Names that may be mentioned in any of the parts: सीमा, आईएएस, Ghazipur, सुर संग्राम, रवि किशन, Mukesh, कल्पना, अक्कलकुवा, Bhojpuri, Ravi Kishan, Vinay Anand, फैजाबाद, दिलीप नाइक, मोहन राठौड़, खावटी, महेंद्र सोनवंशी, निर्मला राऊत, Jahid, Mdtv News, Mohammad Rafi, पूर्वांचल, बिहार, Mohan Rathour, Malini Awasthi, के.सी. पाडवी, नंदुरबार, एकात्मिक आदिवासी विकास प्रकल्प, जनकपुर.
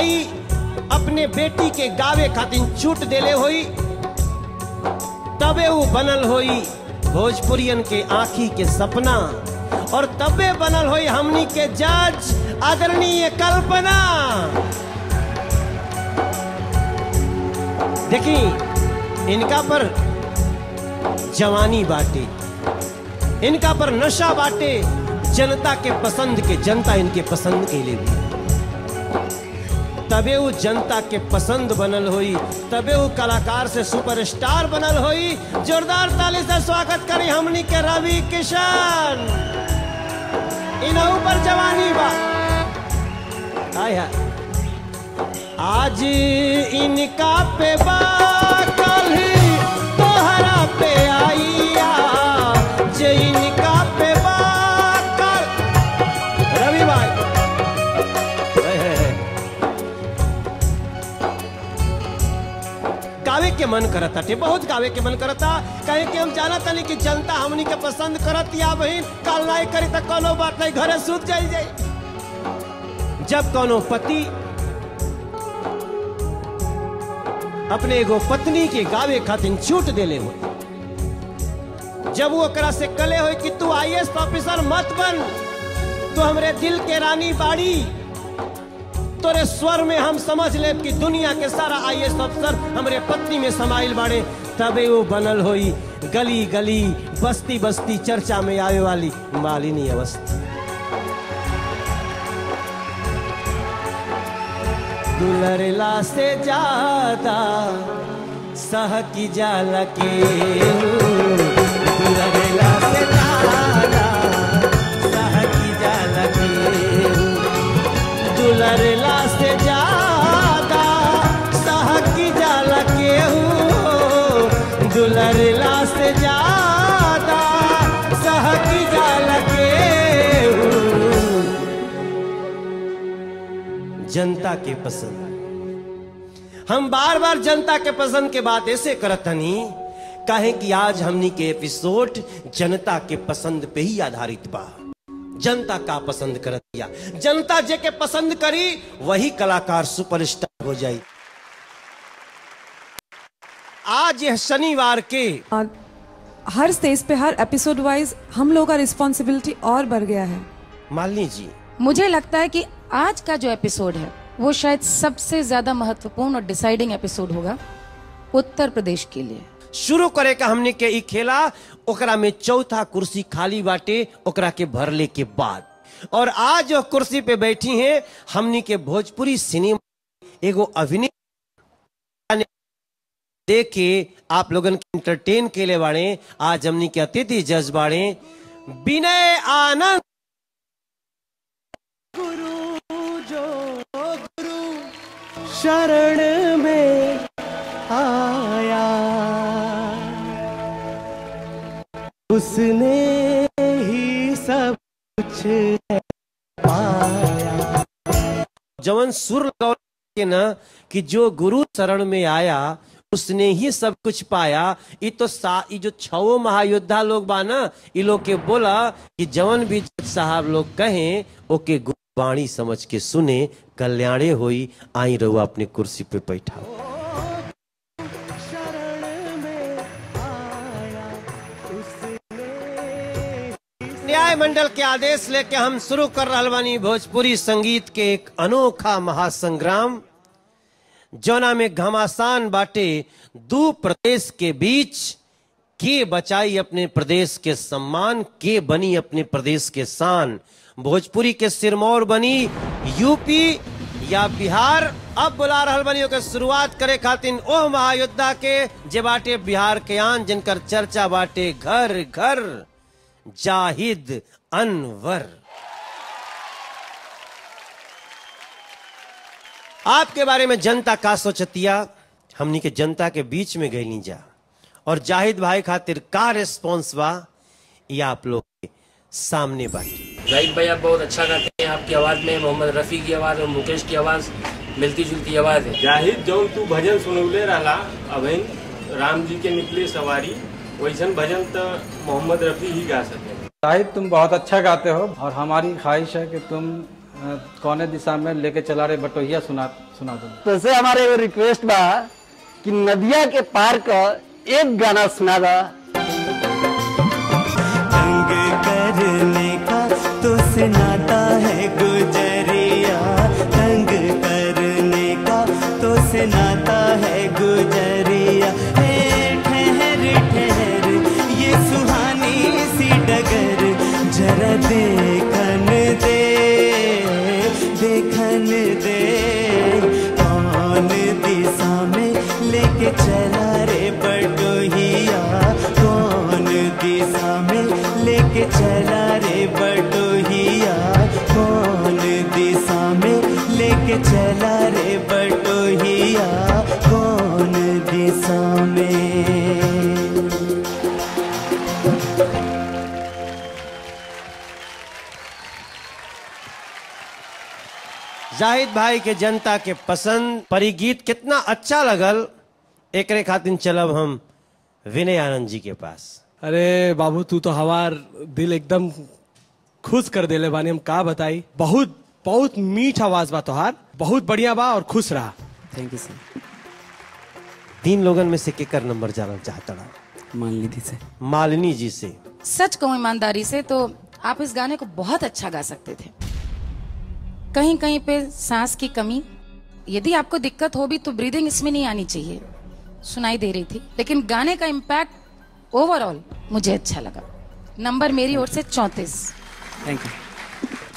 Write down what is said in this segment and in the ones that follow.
आई अपने बेटी के गावे खातिन छूट देले होई, तबे वो बनल होई भोजपुरियन के आँखी के सपना, और तबे बनल होई हमनी के जज आदरणीय कल्पना। देखी इनका पर जवानी बाटे, इनका पर नशा बाटे, जनता के पसंद के, जनता इनके पसंद के लिए भी, तबे वो जनता के पसंद बनल होई, तबे वो कलाकार से सुपरस्टार बनल होई। जोरदार ताली से स्वागत करी हमनी के रवि किशन। इनहु पर जवानी बा। हाय हाय आज इनका पे बा कल तोहरा पे आइया, जे इनका पे बा कल। रवि भाई गावे के मन करता थे, बहुत गावे के मन करता, कहे कि हम जाना था कि जनता हमनी के पसंद करत या बहन कल नहीं करी तो कोनो बात नहीं, घरे सूत जाई जाई। जब कोनो पति अपने एगो पत्नी के गावे खातिर छूट देले हो, जब वो करा से कले हो कि तू आईएएस ऑफिसर मत बन, तू हमरे दिल के रानी बाड़ी, तोरे स्वर में हम समझ ले कि दुनिया के सारा आईएएस अफसर हमरे पत्नी में समाइल बाड़े, तबे वो बनल होई गली गली बस्ती बस्ती चर्चा में आवे वाली मालिनी अवस्थी। दुलरला से ज्यादा सहकी जाला के, दुलरला से ज्यादा सहकी जाला के, दुलरला से ज्यादा सहकी जाला के हो, दुलरला से ज्यादा सहकी जाला के। जनता के पसंद, हम बार बार जनता के पसंद के बात ऐसे करतनी काहे कि आज हमनी के एपिसोड जनता के पसंद पे ही आधारित बा। जनता का पसंद करतिया, जनता जे के पसंद करी वही कलाकार सुपरस्टार हो जाए। आज यह शनिवार के हर स्टेज पे हर एपिसोड वाइज हम लोग का रिस्पॉन्सिबिलिटी और बढ़ गया है। मालिनी जी, मुझे लगता है कि आज का जो एपिसोड है वो शायद सबसे ज्यादा महत्वपूर्ण और डिसाइडिंग एपिसोड होगा उत्तर प्रदेश के लिए। शुरू करे का हमने के ई खेला, ओकरा में चौथा कुर्सी खाली बाटे ओकरा के भरले के बाद, और आज जो कुर्सी पे बैठी हैं हमने के भोजपुरी सिनेमा एगो अभिनेता देके आप लोगन के एंटरटेन के लिए बाड़े। आज हमने के अतिथि जज बाड़े विनय आनंद। शरण में आया उसने ही सब कुछ पाया। जवन सुर लगाओ के ना कि जो गुरु शरण में आया उसने ही सब कुछ पाया। ये तो जो छवो महायोद्धा लोग बाना, ये लोग के बोला कि जवन भी साहब लोग कहें ओके वाणी समझ के सुने, कल्याणे होई। आई रहुआ अपने कुर्सी पे बैठा। न्याय मंडल के आदेश लेके हम शुरू कर रहा बानी भोजपुरी संगीत के एक अनोखा महासंग्राम, जोना में घमासान बाटे दो प्रदेश के बीच। के बचाई अपने प्रदेश के सम्मान, के बनी अपने प्रदेश के शान। भोजपुरी के सिरमौर बनी यूपी या बिहार। अब बुला रहल बनियों के शुरुआत करे खातिन ओह महायोद्धा के जे बाटे बिहार के आन, जिनकर चर्चा बाटे घर घर। जाहिद अनवर, आपके बारे में जनता का सोचतिया, हमनी के जनता के बीच में गईली जा, और जाहिद भाई खातिर का रिस्पॉन्स बा ये आप लोग के सामने बाकी। जाहिद भाई आप बहुत अच्छा गाते हैं, आपकी आवाज में मोहम्मद रफी की आवाज और मुकेश की आवाज मिलती जुलती आवाज है। जाहिद जौन तू भजन सुनौले रहा अभिन राम जी के निकले सवारी, वैसन भजन तो मोहम्मद रफी ही गा सके। जाहिद तुम बहुत अच्छा गाते हो और हमारी ख्वाहिश है कि तुम कौने दिशा में लेके चला रहे बटोहिया सुना दो। तो से हमारे रिक्वेस्ट बा कि नदिया के पार का एक गाना सुना दा। जंग करने का तो सुनाता है गुजरिया, जंग करने का तो सुनाता है गुजरिया, ठहर ठहर ये सुहानी सी डगर जरा देखन दे, देखन दे, कौन दिशा में लेके चला रे बटोहिया, कौन दिशा में लेके चला रे बटोहिया, कौन दिशा में लेके चला रे बटोहिया, कौन दिशा में। जाहिद भाई के जनता के पसंद परिगीत कितना अच्छा लगल, एकरे खातिर चलब हम विनय आनंद जी के पास। अरे बाबू तू तो हमार दिल एकदम खुश कर देले बानी, हम का बताई। बहुत बहुत मीठ आवाज बा तोहार, बहुत बढ़िया बा और खुश रहा। Thank you sir. 3 लोगन में से केकर नंबर जाना चाहता रहा? मालिनी जी से। सच कहूं ईमानदारी से तो आप इस गाने को बहुत अच्छा गा सकते थे। कहीं कहीं पे सांस की कमी, यदि आपको दिक्कत हो भी तो ब्रीदिंग इसमें नहीं आनी चाहिए, सुनाई दे रही थी। लेकिन गाने का इम्पैक्ट ओवरऑल मुझे अच्छा लगा। नंबर मेरी ओर से 34। Thank you.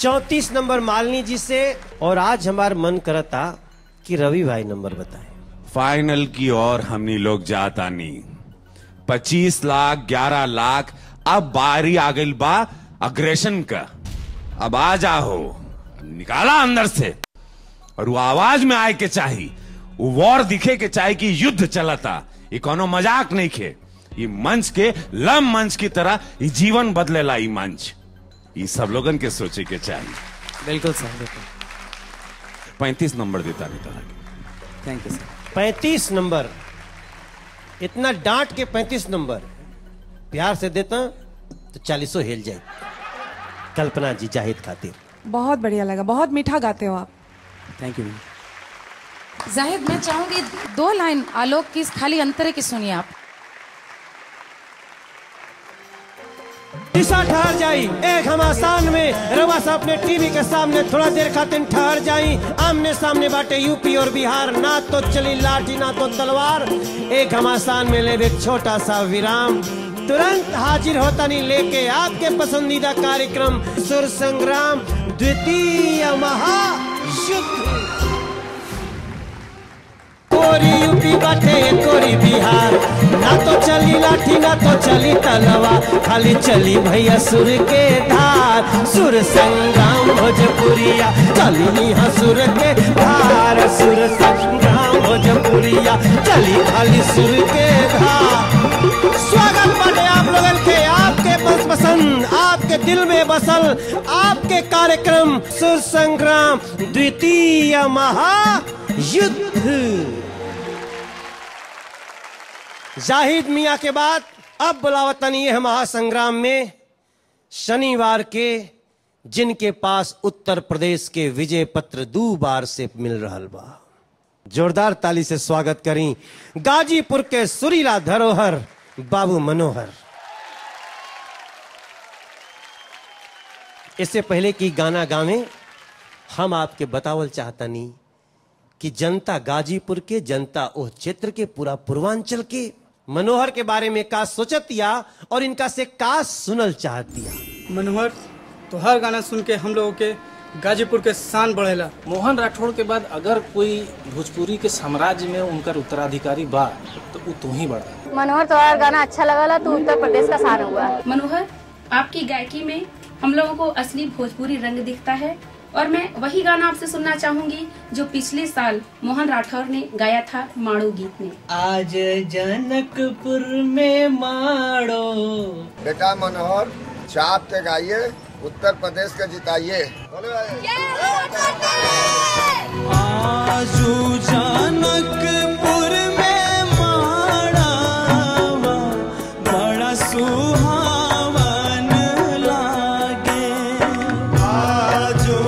34 number Malini ji से। और आज हमारा मन करा था कि रवि भाई नंबर बताएं। फाइनल की ओर हमनी लोग जाता नहीं। 25 लाख 11 लाख अब बारी आगिल बा अग्रेशन का। अब आ जाओ, निकाला अंदर से और वो आवाज में आए के चाहिए, वो वॉर दिखे के चाहिए कि युद्ध चलता। ये कोनो मजाक नहीं खे, ये मंच के लम मंच की तरह ये जीवन बदलेला ये मंच, ये सब लोगन के सोचे के चाहिए। बिल्कुल सर। 35 नंबर देता नहीं तरह। Thank you sir. 35 नंबर, इतना डांट के 35 नंबर प्यार से देता तो 40 हेल जाए। कल्पना जी जाहिद खातिर। बहुत बढ़िया लगा, बहुत मीठा गाते हो आप। Thank you. जाहिद मैं चाहूंगी 2 लाइन आलोक की खाली अंतरे की सुनिए आप। दिशा ठहर जाई एक हम आसान में, रवा साहब ने टीवी के सामने थोड़ा देर खातिर ठहर जाई। आमने सामने बाटे यूपी और बिहार, ना तो चली लाठी ना तो तलवार, एक हम आसान में लेवे छोटा सा विराम। तुरंत हाजिर होता नहीं लेके आपके पसंदीदा कार्यक्रम सुर संग्राम द्वितीय महायुद्ध। कोरी यूपी बाटे कोरी बिहार, ना तो चली लाठी ना तो चली तलवार, खाली चली भैया सुर के धार। सुर संग्राम भोजपुरिया चली यहाँ सुर के धार, सुर संग्राम भोजपुरिया चली खाली सुर के धार। स्वागत बाटे आप लोगन के, आपके बस पसंद आपके दिल में बसल आपके कार्यक्रम सुर संग्राम द्वितीय महायुद्ध। जाहिद मियां के बाद अब बुलावतनी है महासंग्राम में शनिवार के, जिनके पास उत्तर प्रदेश के विजय पत्र 2 बार से मिल रहल बा। जोरदार ताली से स्वागत करी गाजीपुर के सुरीला धरोहर बाबू मनोहर। इससे पहले कि गाना गावें, हम आपके बतावल चाहतनी कि जनता गाजीपुर के, जनता उह क्षेत्र के, पूरा पूर्वांचल के मनोहर के बारे में का सोचतिया और इनका से का सुनल चाहतिया। मनोहर तो हर गाना सुन के हम लोगों के गाजीपुर के शान बढ़ेला। मोहन राठौड़ के बाद अगर कोई भोजपुरी के साम्राज्य में उनका उत्तराधिकारी बा तो वो तू ही बढ़ा। मनोहर तुम्हारा गाना अच्छा लगा, तू उत्तर प्रदेश का शान हुआ। मनोहर आपकी गायकी में हम लोगों को असली भोजपुरी रंग दिखता है और मैं वही गाना आपसे सुनना चाहूंगी जो पिछले साल मोहन राठौर ने गाया था माड़ो गीत में। आज जनकपुर में माड़ो। बेटा मनोहर छाप के गाइए, उत्तर प्रदेश का जिताइए। आजू जनकपुर में माड़ा बड़ा सुहावन लागे, आजू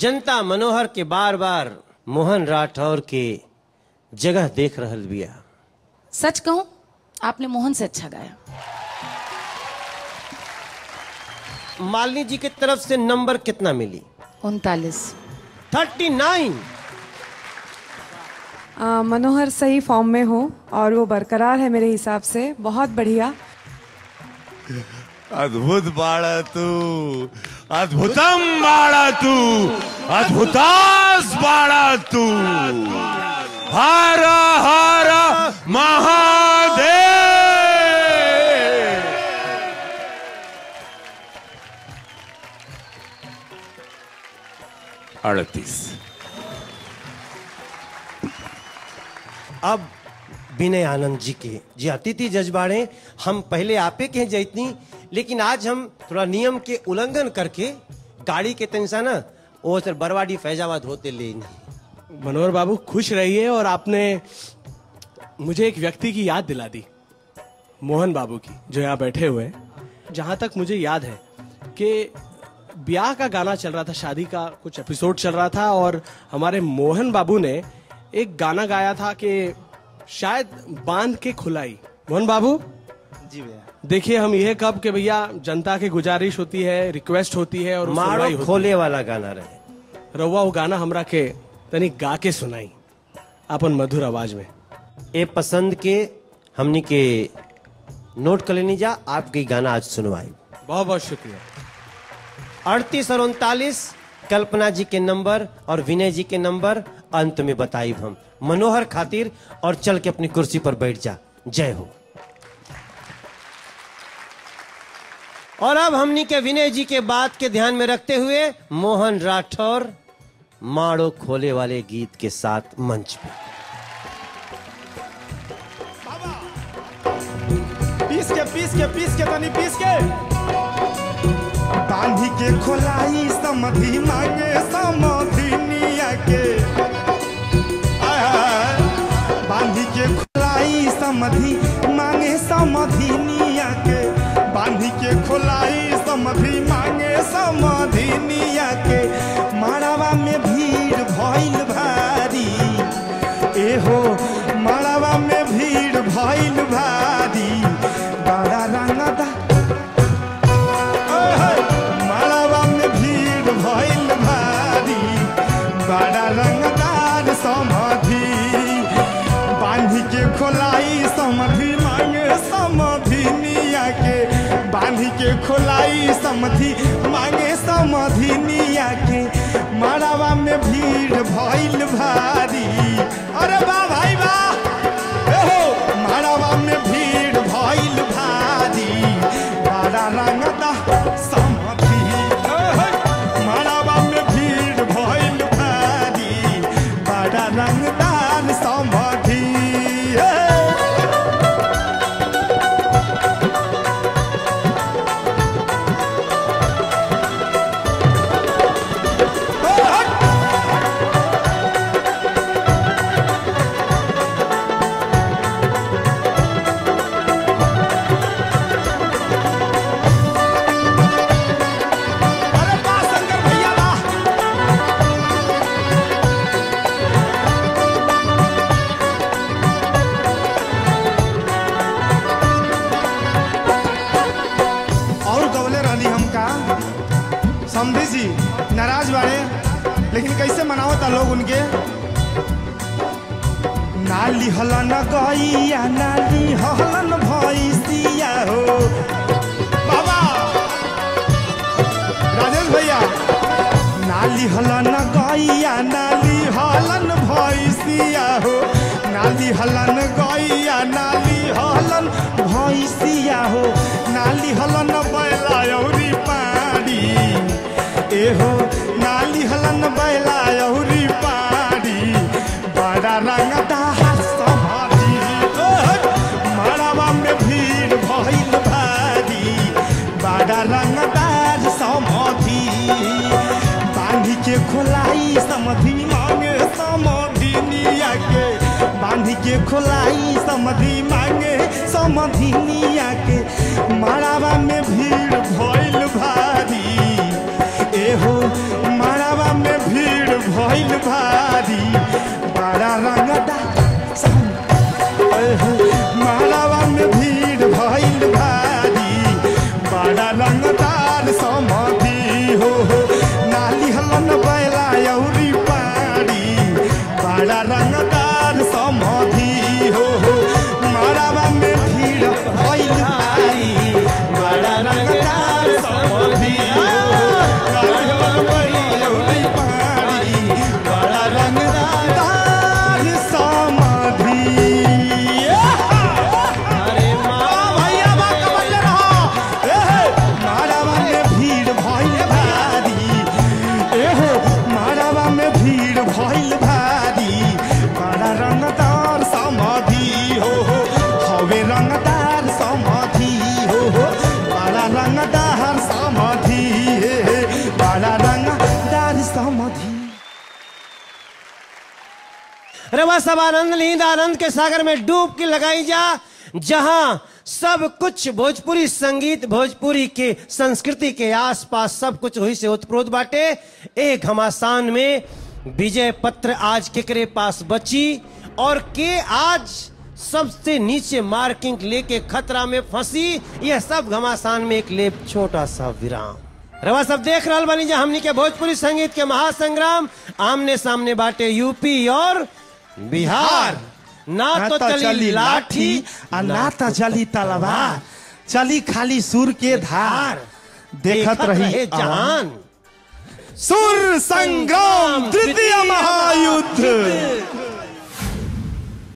जनता मनोहर के बार बार मोहन राठौर के जगह देख रहल बिया। सच कहूं आपने मोहन से अच्छा गाया। मालिनी जी की तरफ से नंबर कितना मिली? 39। 39। मनोहर सही फॉर्म में हो और वो बरकरार है मेरे हिसाब से। बहुत बढ़िया। अद्भुत बाड़ा तू, अद्भुतम बाड़ा तू, अद्भुतास बाड़ा तू। हर हर महादेव। अब विनय आनंद जी के जी अतिथि जज्बाड़े हम पहले आपे के हैं जैतनी, लेकिन आज हम थोड़ा नियम के उल्लंघन करके गाड़ी के तनसा ना वो सर बरवाडी फैजाबाद होते लेंगे। मनोहर बाबू खुश रहिए। और आपने मुझे एक व्यक्ति की याद दिला दी, मोहन बाबू की, जो यहाँ बैठे हुए हैं। जहाँ तक मुझे याद है कि ब्याह का गाना चल रहा था, शादी का कुछ एपिसोड चल रहा था और हमारे मोहन बाबू ने एक गाना गाया था कि शायद बांध के खुलाई। मोहन बाबू जी भैया देखिए हम यह कब के भैया जनता की गुजारिश होती है, रिक्वेस्ट होती है और मारो खोले वाला गाना रहे रवा वो गाना हमरा के तनी गा के सुनाई अपन मधुर आवाज में। ए पसंद के हमनी के नोट कर लेनी जा, आपके गाना आज सुनवाई। बहुत बहुत शुक्रिया। 38 और 39 कल्पना जी के नंबर और विनय जी के नंबर। अंत में बताइब हम मनोहर खातिर और चल के अपनी कुर्सी पर बैठ जा। जय हो। और अब हमनी के विनय जी के बात के ध्यान में रखते हुए मोहन राठौर माड़ो खोले वाले गीत के साथ मंच पे। पीस के तनी पीस के बांधी के खोलाई समधी मांगे समधी निया के बांधी के खोलाई समधी मांगे समधी निया के बांधी के खोलाई समधी मांगे समधी निया के मारावा में भीड़ भइल भारी एहो मारावा में भीड़ भइल भारी बड़ा रंगदा मारावा में भीड़ भइल भारी बड़ा रंगदार समधी बांधी के खोलाई समधी मांगे समधी निया के बांधी के खोलाई समधी मांगे समधी निया के मारावा में भीड़ भइल भारी। अरे वाह भाई वाह, मारावा में भीड़ भइल भारी बड़ा सब आनंद लीन आनंद के सागर में डूब के लगाई जा, जहां सब कुछ भोजपुरी संगीत, भोजपुरी के संस्कृति के आसपास सब कुछ वही से उत्प्रोत बाटे। एक घमासान में विजय पत्र आज केकरे पास बची और के आज सबसे नीचे मार्किंग लेके खतरा में फंसी। यह सब घमासान में एक लेप छोटा सा विराम। रवा सब देख रहा बनी जा हमनी के भोजपुरी संगीत के महासंग्राम। आमने सामने बाटे यूपी और बिहार। ना तो चली लाठी ना तो चली तलवार, चली खाली सुर के धार। देखत रहे जान सुर संग्राम तृतीय महायुद्ध।